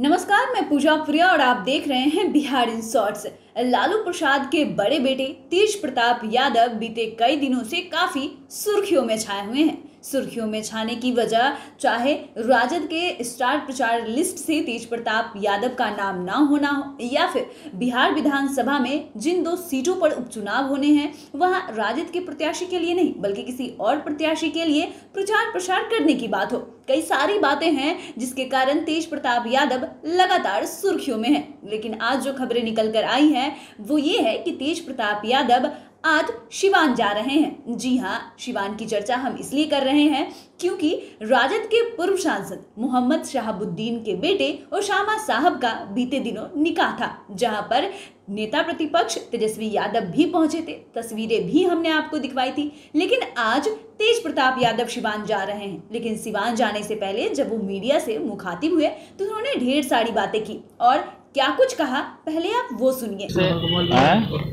नमस्कार, मैं पूजा प्रिया और आप देख रहे हैं बिहार इन शॉर्ट्स। लालू प्रसाद के बड़े बेटे तेज प्रताप यादव बीते कई दिनों से काफी सुर्खियों में छाए हुए हैं। सुर्खियों में छाने की वजह चाहे राजद के स्टार प्रचार लिस्ट से तेज प्रताप यादव का नाम ना होना हो, या फिर बिहार विधानसभा में जिन 2 सीटों पर उपचुनाव होने हैं वहां राजद के प्रत्याशी के लिए नहीं बल्कि किसी और प्रत्याशी के लिए प्रचार प्रसार करने की बात हो। कई सारी बातें हैं जिसके कारण तेज प्रताप यादव लगातार सुर्खियों में है। लेकिन आज जो खबरें निकल कर आई है वो ये है कि तेज प्रताप यादव आज शिवान जा रहे हैं। जी हाँ, शिवान की चर्चा हम इसलिए कर रहे हैं क्योंकि राजद के पूर्व सांसद मोहम्मद शाहबुद्दीन के बेटे ओसामा साहब का बीते दिनों निकाह था, जहां पर नेता प्रतिपक्ष तेजस्वी यादव भी पहुंचे थे। तस्वीरें भी हमने आपको दिखवाई थी। लेकिन आज तेज प्रताप यादव शिवान जा रहे हैं। लेकिन शिवान जाने से पहले जब वो मीडिया से मुखातिब हुए तो उन्होंने ढेर सारी बातें की और क्या कुछ कहा पहले आप वो सुनिए।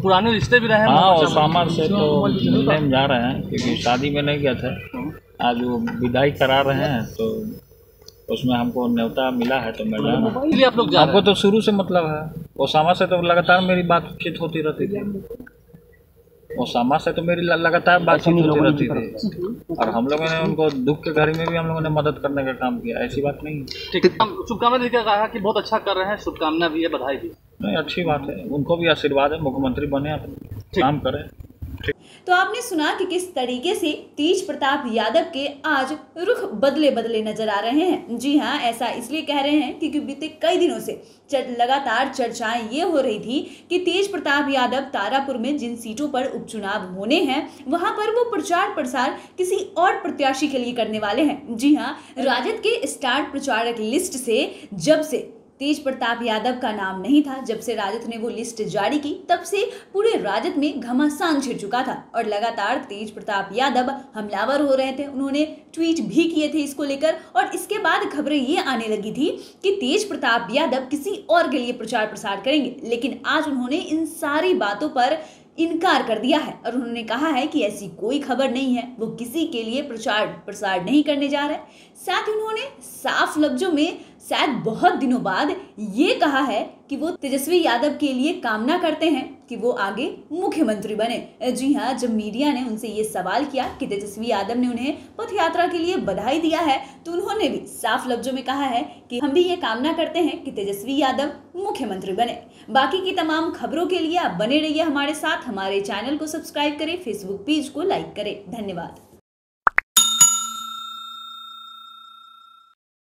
पुराने रिश्ते भी रहे हैं। हाँ, ओसामा से तो मिलने हम जा रहे हैं क्योंकि शादी में नहीं गया था। आज वो विदाई करा रहे हैं तो उसमें हमको न्योता मिला है तो मैं जा रहा हूँ। आप लोग जा रहे हैं? तो शुरू से मतलब है ओसामा से, तो लगातार मेरी बातचीत होती रहती थी। ओसामा से तो मेरी लगातार बातचीत होती रहती थी और हम लोगों ने उनको दुख के घड़ी में भी हम लोगों ने मदद करने का काम किया। ऐसी बात नहीं। शुभकामना देकर कहा कि बहुत अच्छा कर रहे हैं, शुभकामना भी है, बधाई भी। नहीं, अच्छी बात है, उनको भी आशीर्वाद है, मुख्यमंत्री बने, काम करें। तो आपने सुना कि किस तरीके से तेज प्रताप यादव के आज रुख बदले बदले नजर आ रहे हैं। जी हाँ, ऐसा इसलिए कह रहे हैं क्योंकि बीते कई दिनों से लगातार चर्चाएं ये हो रही थी कि तेज प्रताप यादव तारापुर में जिन सीटों पर उपचुनाव होने हैं वहां पर वो प्रचार प्रसार किसी और प्रत्याशी के लिए करने वाले हैं। जी हाँ, राजद के स्टार प्रचारक लिस्ट से जब से तेज प्रताप यादव का नाम नहीं था, जब से राजद ने वो लिस्ट जारी की तब से पूरे राजद में घमासान छिड़ चुका था और लगातार तेज प्रताप यादव हमलावर हो रहे थे। उन्होंने ट्वीट भी किए थे इसको लेकर और इसके बाद खबरें ये आने लगी थी कि तेज प्रताप यादव किसी और के लिए प्रचार प्रसार करेंगे। लेकिन आज उन्होंने इन सारी बातों पर इनकार कर दिया है और उन्होंने कहा है कि ऐसी कोई खबर नहीं है, वो किसी के लिए प्रचार प्रसार नहीं करने जा रहे। साथ ही उन्होंने साफ लफ्जों में शायद बहुत दिनों बाद ये कहा है कि वो तेजस्वी यादव के लिए कामना करते हैं कि वो आगे मुख्यमंत्री बने। जी हाँ, जब मीडिया ने उनसे ये सवाल किया कि तेजस्वी यादव ने उन्हें पथ यात्रा के लिए बधाई दिया है तो उन्होंने भी साफ लफ्जों में कहा है कि हम भी ये कामना करते हैं कि तेजस्वी यादव मुख्यमंत्री बने। बाकी की तमाम खबरों के लिए आप बने रहिए हमारे साथ। हमारे चैनल को सब्सक्राइब करें, फेसबुक पेज को लाइक करें। धन्यवाद।